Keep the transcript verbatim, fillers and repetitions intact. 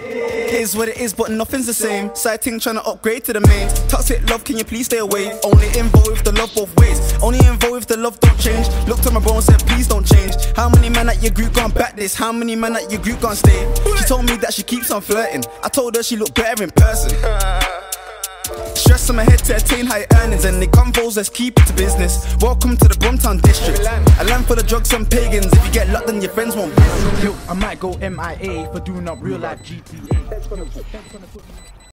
It is what it is, but nothing's the same. Side thing trying to upgrade to the main. Toxic love, can you please stay away? Only involved with the love both ways. Only involved if the love don't change. Looked at my bro and said please don't change. How many men at your group gone back this? How many men at your group gone stay? She told me that she keeps on flirting. I told her she looked better in person. Stress on my head to attain high earnings, and the convos, let's keep it to business. Welcome to the Bromtown district. I land for the drugs and pagans. If you get locked then your friends won't. Yo, I might go M I A for doing up real life G T A.